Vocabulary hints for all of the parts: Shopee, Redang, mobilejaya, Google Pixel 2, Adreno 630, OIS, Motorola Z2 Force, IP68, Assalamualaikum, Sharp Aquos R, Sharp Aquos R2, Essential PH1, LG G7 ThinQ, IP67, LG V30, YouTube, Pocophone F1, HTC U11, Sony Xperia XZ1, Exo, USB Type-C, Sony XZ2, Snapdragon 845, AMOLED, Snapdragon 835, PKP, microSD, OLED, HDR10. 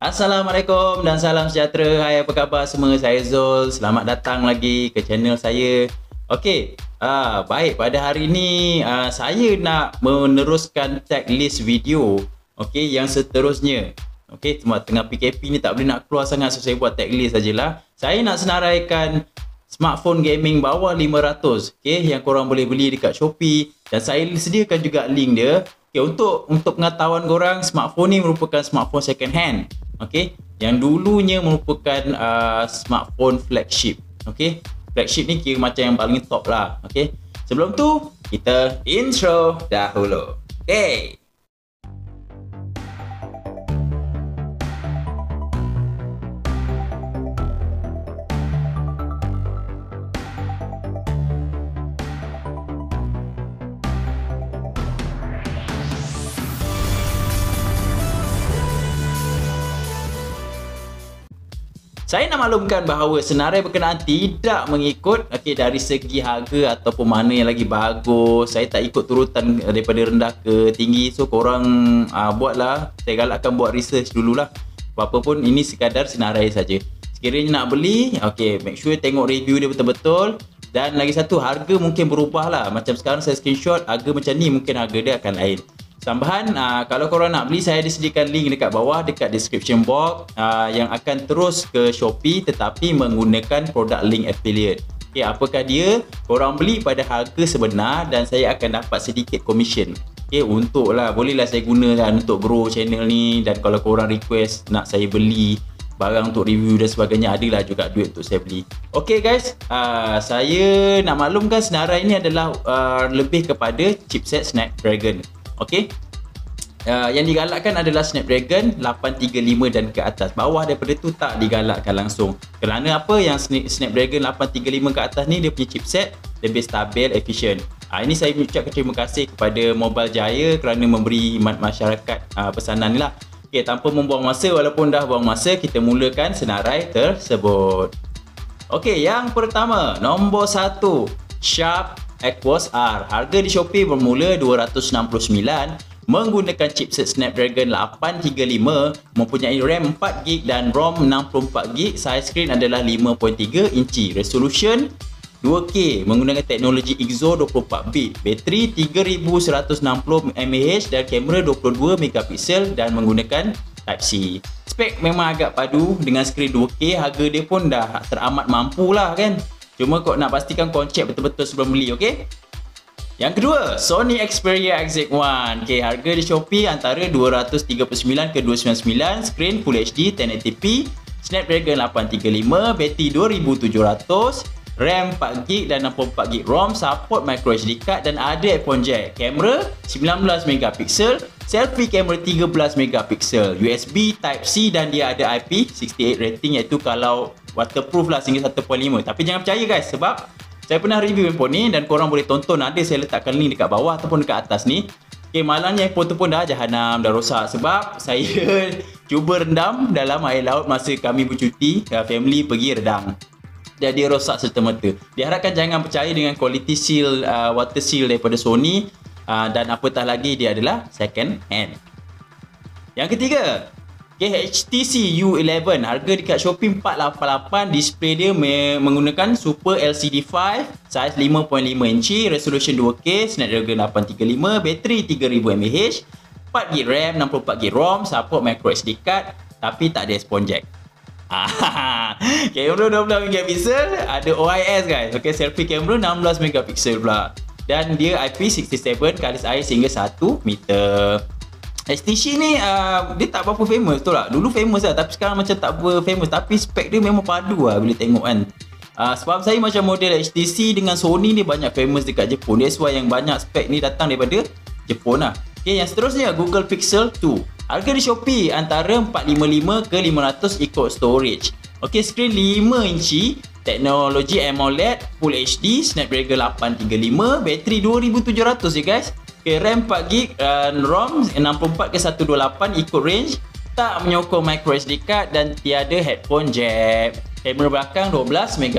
Assalamualaikum dan salam sejahtera. Hai, apa khabar semua? Saya Zul. Selamat datang lagi ke channel saya. Okey, baik, pada hari ini saya nak meneruskan checklist video okey yang seterusnya. Okey, tengah PKP ni tak boleh nak keluar sangat, so saya buat checklist sajalah. Saya nak senaraikan smartphone gaming bawah 500 okey yang korang boleh beli dekat Shopee, dan saya sediakan juga link dia. Okey, untuk pengetahuan korang, smartphone ni merupakan smartphone second hand. Okey, yang dulunya merupakan smartphone flagship. Okey, flagship ni kira macam yang paling top lah. Okey, sebelum tu kita intro dahulu. Okey. Saya nak maklumkan bahawa senarai berkenaan tidak mengikut dari segi harga ataupun mana yang lagi bagus. Saya tak ikut turutan daripada rendah ke tinggi. So korang buatlah, saya galakkan buat research dululah. Apa-apa pun ini sekadar senarai saja. Sekiranya nak beli, make sure tengok review dia betul-betul. Dan lagi satu, harga mungkin berubah lah. Macam sekarang saya screenshot, harga macam ni, mungkin harga dia akan lain. Tambahan, kalau korang nak beli, saya ada sediakan link dekat bawah, dekat description box yang akan terus ke Shopee tetapi menggunakan produk link affiliate. Okay, apakah dia? Korang beli pada harga sebenar dan saya akan dapat sedikit commission. Okay, bolehlah saya gunakan untuk grow channel ni, dan kalau korang request nak saya beli barang untuk review dan sebagainya, adalah juga duit untuk saya beli. Ok guys, saya nak maklumkan senarai ni adalah lebih kepada chipset Snapdragon. Okey, yang digalakkan adalah Snapdragon 835 dan ke atas. Bawah daripada tu tak digalakkan langsung. Kerana apa? Yang Snapdragon 835 ke atas ni, dia punya chipset lebih stabil, efisien. Ini saya mengucapkan terima kasih kepada Mobile Jaya kerana memberi masyarakat pesanan ni lah. Okey, tanpa membuang masa, walaupun dah buang masa, kita mulakan senarai tersebut. Okey, yang pertama, nombor 1, Sharp Aquos R. Harga di Shopee bermula RM269, menggunakan chipset Snapdragon 835, mempunyai RAM 4GB dan ROM 64GB. Size screen adalah 5.3 inci, resolution 2K menggunakan teknologi Exo 24bit, bateri 3160mAh dan kamera 22MP dan menggunakan Type-C. Spek memang agak padu dengan skrin 2K, harga dia pun dah teramat mampu lah kan. Cuma kau nak pastikan konsep betul-betul sebelum beli, okey? Yang kedua, Sony Xperia XZ1. Okey, harga di Shopee antara $239 ke $299, skrin Full HD 1080p, Snapdragon 835, bateri 2700, RAM 4GB dan 64GB ROM, support microSD card dan ada headphone jack. Kamera 19MP, selfie kamera 13MP, USB Type-C dan dia ada IP68 rating, iaitu kalau waterproof lah sehingga 1.5. Tapi jangan percaya guys, sebab saya pernah review handphone ni dan korang boleh tonton, ada saya letakkan link dekat bawah ataupun dekat atas ni. Okay, malangnya handphone tu pun dah jahanam, dah rosak, sebab saya cuba rendam dalam air laut masa kami bercuti, family pergi redang, dan dia rosak serta-merta. Diharapkan jangan percaya dengan quality seal, water seal daripada Sony, dan apatah lagi dia adalah second hand. Yang ketiga, HTC U11. Harga dekat Shopee $488. Display dia menggunakan Super LCD 5, saiz 5.5 inci, resolution 2K, Snapdragon 835, bateri 3000mAh, 4GB RAM, 64GB ROM, support microSD card, tapi tak ada headphone jack. Kamera 12MP, ada OIS guys. Okay, selfie kamera 16MP pula, dan dia IP67 garis air sehingga 1 meter. HTC ni dia tak berapa famous, betul tak? Dulu famous lah, tapi sekarang macam tak berapa famous. Tapi spek dia memang padu lah bila tengok kan. Sebab saya macam model HTC dengan Sony ni banyak famous dekat Jepun. That's why yang banyak spek ni datang daripada Jepun lah. Okay, yang seterusnya, Google Pixel 2. Harga di Shopee antara $455 ke $500 ikut storage. Okay, skrin 5 inci, teknologi AMOLED, Full HD, Snapdragon 835, bateri 2700 je guys. Okay, RAM 4GB, ROM 64 ke 128 ikut range, tak menyokong microSD card dan tiada headphone jack. Kamera belakang 12MP,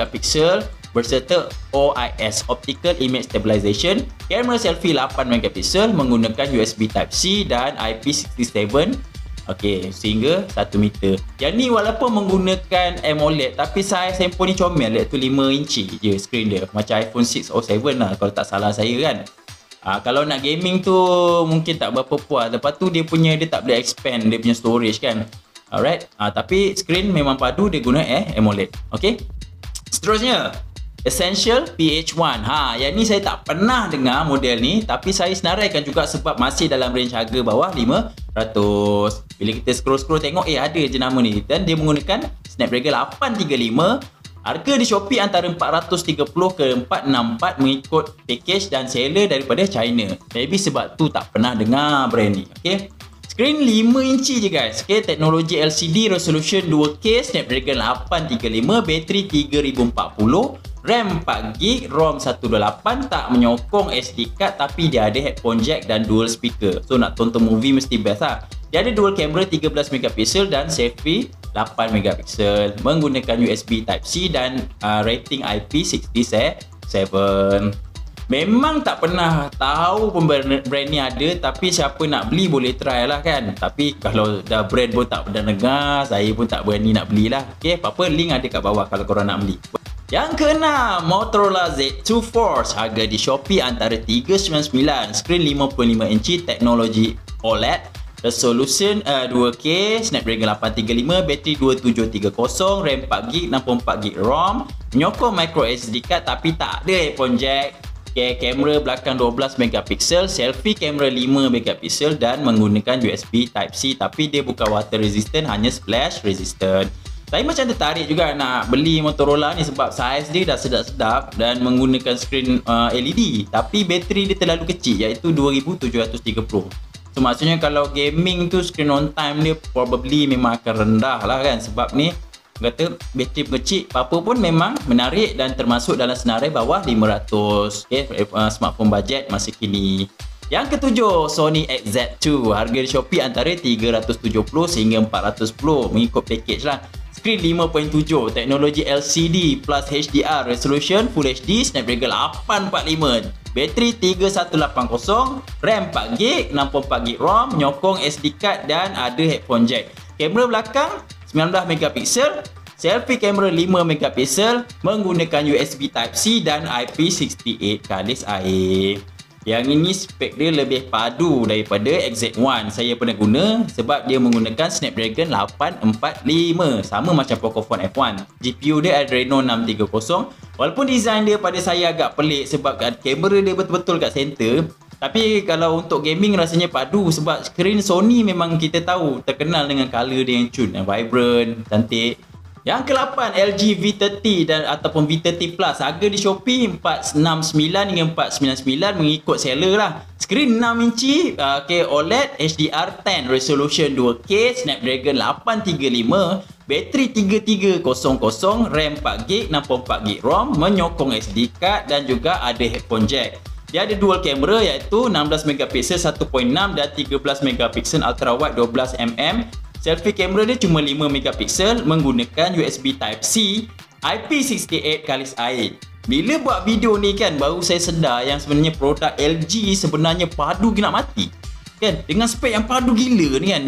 berserta OIS, Optical Image Stabilization. Kamera selfie 8MP, menggunakan USB Type-C dan IP67 Okey, sehingga 1 meter. Yang ni walaupun menggunakan AMOLED tapi saiz handphone ni comel, iaitu 5 inci je skrin dia. Macam iPhone 6 or 7 lah kalau tak salah saya kan. Kalau nak gaming tu mungkin tak berapa puas. Lepas tu dia tak boleh expand dia punya storage kan. Alright, tapi skrin memang padu, dia guna AMOLED. Okey. Seterusnya, Essential PH1. Yang ni saya tak pernah dengar model ni, tapi saya senaraikan juga sebab masih dalam range harga bawah 500. Bila kita scroll-scroll tengok, ada je nama ni. Dan dia menggunakan Snapdragon 835. Harga di Shopee antara 430 ke 464 mengikut package dan seller daripada China. Maybe sebab tu tak pernah dengar brand ni. Okey. Skrin 5 inci je guys. Okey, teknologi LCD, resolution 2K, Snapdragon 835, bateri 3040. RAM 4GB, ROM 128, tak menyokong SD card tapi dia ada headphone jack dan dual speaker. So nak tonton movie mesti best lah. Dia ada dual camera 13MP dan selfie 8MP menggunakan USB Type-C dan rating IP67. Memang tak pernah tahu pun brand ni ada, tapi siapa nak beli boleh try lah kan. Tapi kalau dah brand pun tak pernah dengar, saya pun tak berani nak belilah. Okay, apa-apa link ada kat bawah kalau korang nak beli. Yang keenam, Motorola Z2 Force. Harga di Shopee antara 399, skrin 55 inci, teknologi OLED, resolution 2K, Snapdragon 835, bateri 2730, RAM 4GB, 64GB ROM, menyokong microSD card tapi tak ada headphone jack. Okay, kamera belakang 12MP, selfie kamera 5MP dan menggunakan USB Type-C tapi dia bukan water resistant, hanya splash resistant. Saya macam tertarik juga nak beli Motorola ni sebab saiz dia dah sedap-sedap dan menggunakan skrin LED, tapi bateri dia terlalu kecil, iaitu 2730. So maksudnya kalau gaming tu screen on time dia probably memang akan rendah lah kan, sebab ni kata bateri kecil, apa-apa pun memang menarik dan termasuk dalam senarai bawah 500. Okay, smartphone budget masa kini. Yang ketujuh, Sony XZ2. Harga di Shopee antara 370 sehingga 410 mengikut package lah. Skrin 5.7, teknologi LCD plus HDR, resolution Full HD, Snapdragon 845, bateri 3180, RAM 4GB, 64GB ROM, menyokong SD card dan ada headphone jack. Kamera belakang 19MP, selfie kamera 5MP, menggunakan USB Type-C dan IP68 kalis air. Yang ini spek dia lebih padu daripada XZ1. Saya pernah guna sebab dia menggunakan Snapdragon 845, sama macam Pocophone F1. GPU dia Adreno 630. Walaupun design dia pada saya agak pelik sebab kamera dia betul-betul kat center, tapi kalau untuk gaming rasanya padu sebab skrin Sony memang kita tahu terkenal dengan color dia yang cun, vibrant, cantik. Yang ke-8, LG V30 dan ataupun V30 Plus. Harga di Shopee 469 hingga 499 mengikut seller lah. Skrin 6 inci, okay, OLED, HDR10, resolution 2K, Snapdragon 835, bateri 3300, RAM 4GB, 64GB ROM, menyokong SD card dan juga ada headphone jack. Dia ada dual kamera iaitu 16MP 1.6 dan 13MP ultra wide 12mm. Selfie kamera dia cuma 5MP menggunakan USB Type-C, IP68 kalis air. Bila buat video ni kan, baru saya sedar yang sebenarnya produk LG sebenarnya padu gila mati. Kan? Dengan spek yang padu gila ni kan,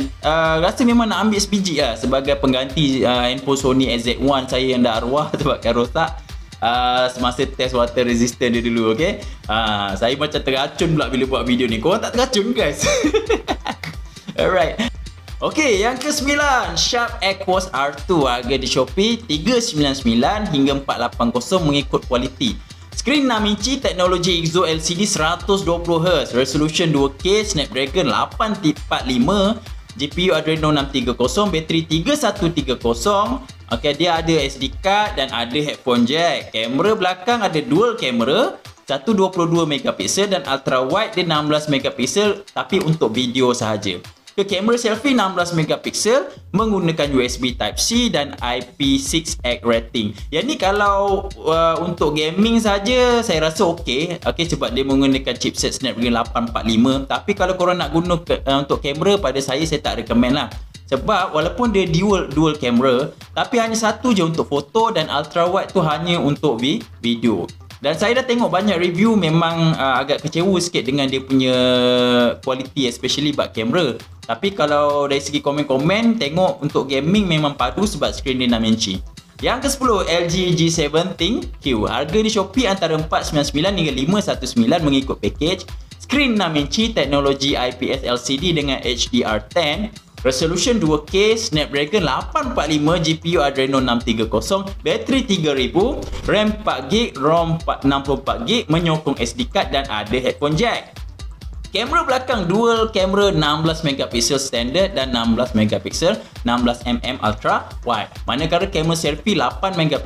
rasa memang nak ambil sebiji lah sebagai pengganti handphone Sony XZ1 saya yang dah arwah sebabkan rosak semasa test water resistant dia dulu. Okay? Saya macam teracun pula bila buat video ni. Korang tak teracun guys? Alright. Okey, yang ke-9, Sharp Aquos R2. Harga di Shopee 399 hingga 480 mengikut kualiti. Skrin 6 inci, teknologi Exo LCD 120Hz, resolution 2K, Snapdragon 845, GPU Adreno 630, bateri 3130. Okey, dia ada SD card dan ada headphone jack. Kamera belakang ada dual kamera, 122MP dan ultra wide dia 16MP tapi untuk video sahaja. Kamera selfie 16MP menggunakan USB Type-C dan IP68 rating. Yang ni kalau untuk gaming saja saya rasa okey. Okey, sebab dia menggunakan chipset Snapdragon 845. Tapi kalau korang nak guna untuk kamera, pada saya tak recommend lah. Sebab walaupun dia dual camera, tapi hanya satu je untuk foto dan ultra wide tu hanya untuk video. Dan saya dah tengok banyak review, memang agak kecewa sikit dengan dia punya kualiti, especially buat kamera. Tapi kalau dari segi komen-komen, tengok untuk gaming memang padu sebab skrin dia 6 inci. Yang ke-10, LG G7 ThinQ. Harga di Shopee antara $499 hingga $519 mengikut package. Skrin 6 inci, teknologi IPS LCD dengan HDR10, resolution 2K, Snapdragon 845, GPU Adreno 630, bateri 3000, RAM 4GB, ROM 64GB, menyokong SD card dan ada headphone jack. Kamera belakang dual kamera 16MP standard dan 16MP 16mm ultra wide. Manakala kamera selfie 8MP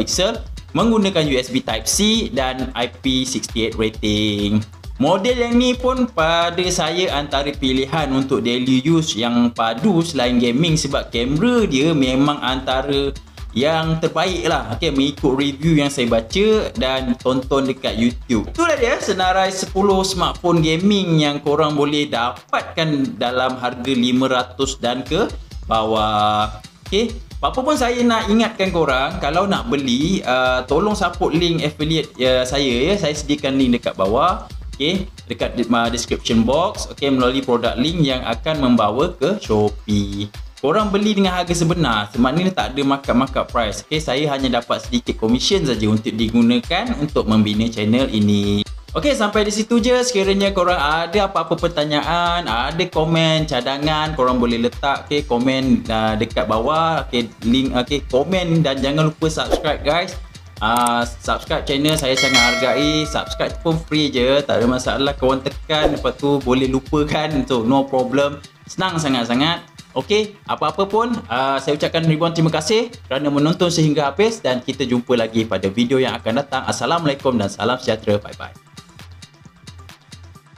menggunakan USB Type-C dan IP68 rating. Model yang ni pun pada saya antara pilihan untuk daily use yang padu selain gaming sebab kamera dia memang antara yang terbaik lah. Okay, mengikut review yang saya baca dan tonton dekat YouTube. Itulah dia senarai 10 smartphone gaming yang korang boleh dapatkan dalam harga 500 dan ke bawah. Okay, apa pun saya nak ingatkan korang, kalau nak beli, tolong support link affiliate saya ya. Saya sediakan link dekat bawah. Okay, dekat description box, okay, melalui produk link yang akan membawa ke Shopee. Korang beli dengan harga sebenar, semaknanya tak ada markup price. Okay, saya hanya dapat sedikit komisen saja untuk digunakan untuk membina channel ini. Okay, sampai di situ je. Sekiranya korang ada apa-apa pertanyaan, ada komen, cadangan, korang boleh letak, okay, komen dekat bawah, okay, link, okay, komen, dan jangan lupa subscribe guys. Subscribe channel saya sangat hargai. Subscribe pun free je, tak ada masalah. Korang tekan, lepas tu boleh lupakan, so no problem, senang sangat-sangat. Ok, apa-apa pun saya ucapkan ribuan terima kasih kerana menonton sehingga habis, dan kita jumpa lagi pada video yang akan datang. Assalamualaikum dan salam sejahtera. Bye-bye.